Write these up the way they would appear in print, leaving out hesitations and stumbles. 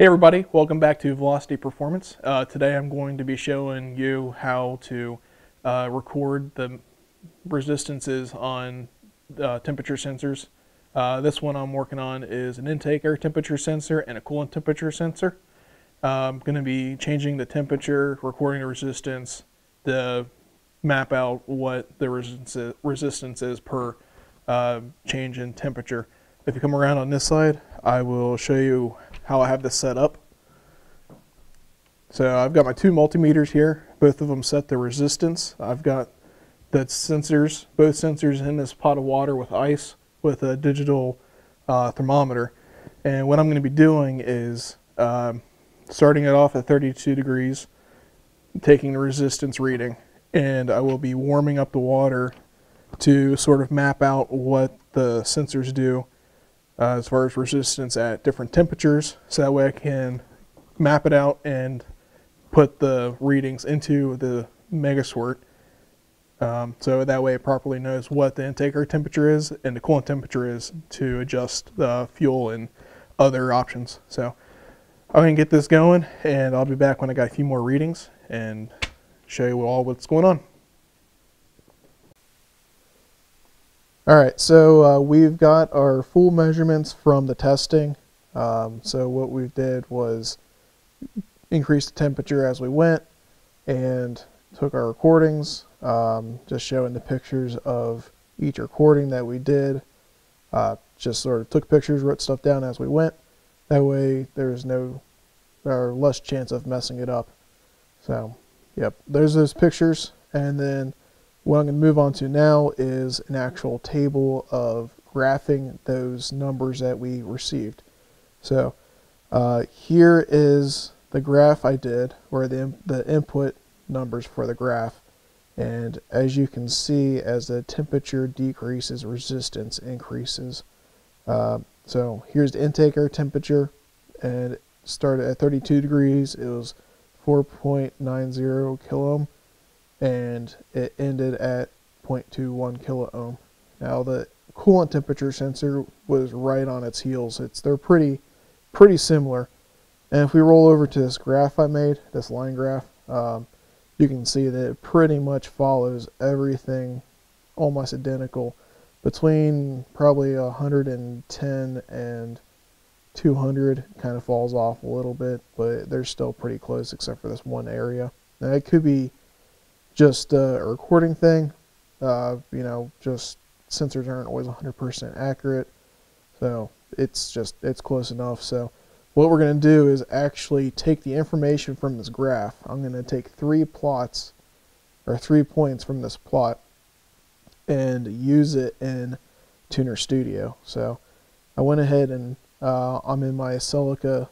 Hey everybody, welcome back to Velocity Performance. Today I'm going to be showing you how to record the resistances on temperature sensors. This one I'm working on is an intake air temperature sensor and a coolant temperature sensor. I'm going to be changing the temperature, recording the resistance, to map out what the resistance is per change in temperature. If you come around on this side, I will show you how I have this set up. So I've got my two multimeters here, both of them set the resistance. I've got the sensors, both sensors in this pot of water with ice with a digital thermometer. And what I'm going to be doing is starting it off at 32 degrees, taking the resistance reading, and I will be warming up the water to sort of map out what the sensors do as far as resistance at different temperatures, so that way I can map it out and put the readings into the MegaSquirt, so that way it properly knows what the intake air temperature is and the coolant temperature is to adjust the fuel and other options. So I'm going to get this going, and I'll be back when I got a few more readings and show you all what's going on. Alright, so we've got our full measurements from the testing. So what we did was increase the temperature as we went and took our recordings, just showing the pictures of each recording that we did. Just sort of took pictures, wrote stuff down as we went. That way there's no, or less chance of messing it up. So, yep, there's those pictures, and then what I'm going to move on to now is an actual table of graphing those numbers that we received. So here is the graph I did, or the input numbers for the graph. And as you can see, as the temperature decreases, resistance increases. So here's the intake air temperature, and it started at 32 degrees. It was 4.90 kiloohm. And it ended at 0.21 kiloohm. Now the coolant temperature sensor was right on its heels. They're pretty similar. And if we roll over to this graph I made, this line graph, you can see that it pretty much follows everything, almost identical, between probably 110 and 200. Kind of falls off a little bit, but they're still pretty close except for this one area. Now it could be just a recording thing, you know, just sensors aren't always 100% accurate, so it's close enough. So what we're going to do is actually take the information from this graph. I'm going to take three points from this plot and use it in Tuner Studio. So I went ahead and I'm in my Celica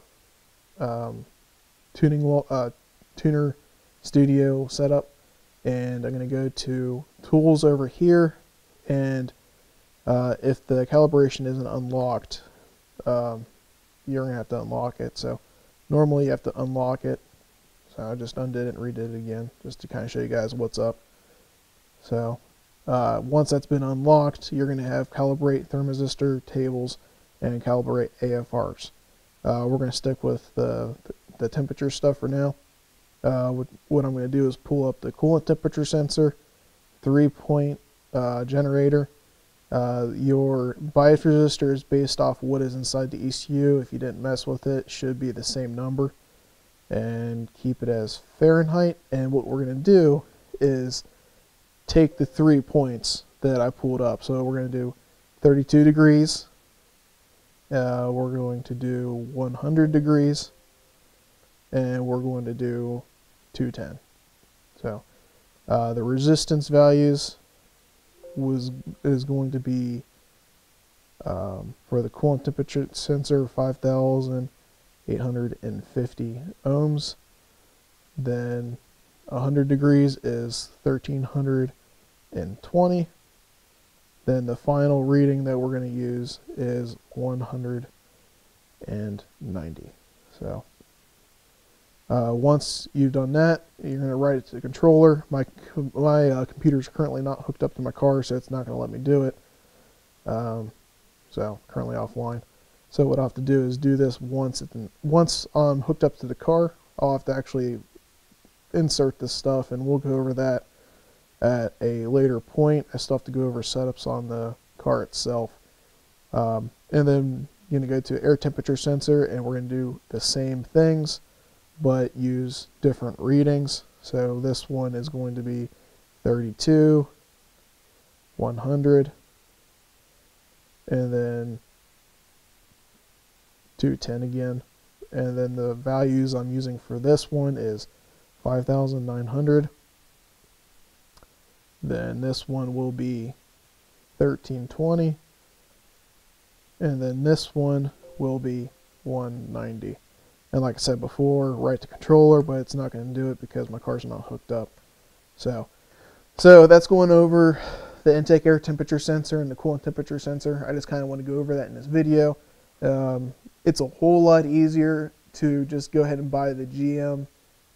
Tuner Studio setup. And I'm going to go to Tools over here, and if the calibration isn't unlocked, you're going to have to unlock it. So normally you have to unlock it. So I just undid it and redid it again just to kind of show you guys what's up. So once that's been unlocked, you're going to have calibrate thermistor tables and calibrate AFRs. We're going to stick with the temperature stuff for now. What I'm going to do is pull up the coolant temperature sensor, 3-point generator. Your bias resistor is based off what is inside the ECU. If you didn't mess with it, should be the same number. And keep it as Fahrenheit. And what we're going to do is take the 3 points that I pulled up. So we're going to do 32 degrees. We're going to do 100 degrees. And we're going to do 210. So the resistance values is going to be for the coolant temperature sensor 5,850 ohms. Then 100 degrees is 1,320. Then the final reading that we're going to use is 190. So once you've done that, you're going to write it to the controller. My computer is currently not hooked up to my car, so it's not going to let me do it. So currently offline. So what I'll have to do is do this once I'm hooked up to the car. I'll have to actually insert this stuff, and we'll go over that at a later point. I still have to go over setups on the car itself. And then you're going to go to air temperature sensor, and we're going to do the same things but use different readings. So this one is going to be 32, 100, and then 210 again. And then the values I'm using for this one is 5,900. Then this one will be 1320. And then this one will be 190. And like I said before, write to controller, but it's not going to do it because my car's not hooked up. So that's going over the intake air temperature sensor and the coolant temperature sensor. I just kind of want to go over that in this video. It's a whole lot easier to just go ahead and buy the GM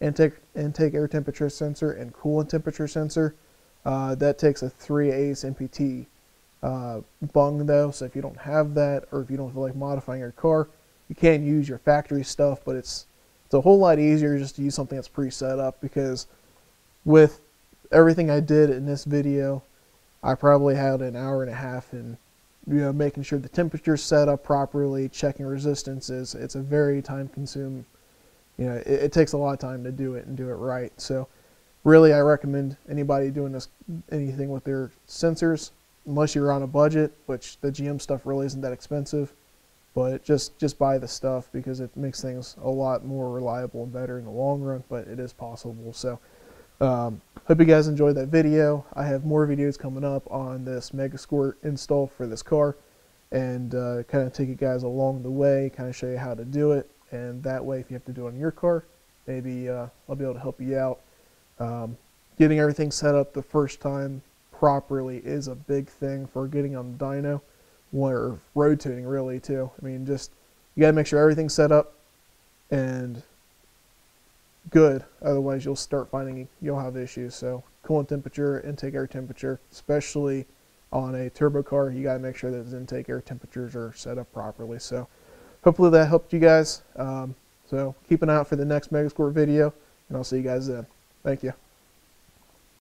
intake air temperature sensor and coolant temperature sensor. That takes a 3/8 MPT bung though, so if you don't have that, or if you don't feel like modifying your car, you can use your factory stuff, but it's a whole lot easier just to use something that's pre-set up, because with everything I did in this video, I probably had an hour and a half in, you know, making sure the temperature's set up properly, checking resistances. It's a very time-consuming, you know, it takes a lot of time to do it and do it right. So really, I recommend anybody doing this, anything with their sensors, unless you're on a budget, which the GM stuff really isn't that expensive, but just buy the stuff because it makes things a lot more reliable and better in the long run, but it is possible. So hope you guys enjoyed that video. I have more videos coming up on this MegaSquirt install for this car, and kind of take you guys along the way, kind of show you how to do it, and that way if you have to do it on your car, maybe I'll be able to help you out. Getting everything set up the first time properly is a big thing for getting on the dyno, or road tuning really too. I mean, just you gotta make sure everything's set up and good, otherwise you'll start finding you'll have issues. So coolant temperature, intake air temperature, especially on a turbo car, you got to make sure that those intake air temperatures are set up properly. So hopefully that helped you guys. So keep an eye out for the next MegaSquirt video, and I'll see you guys then. Thank you.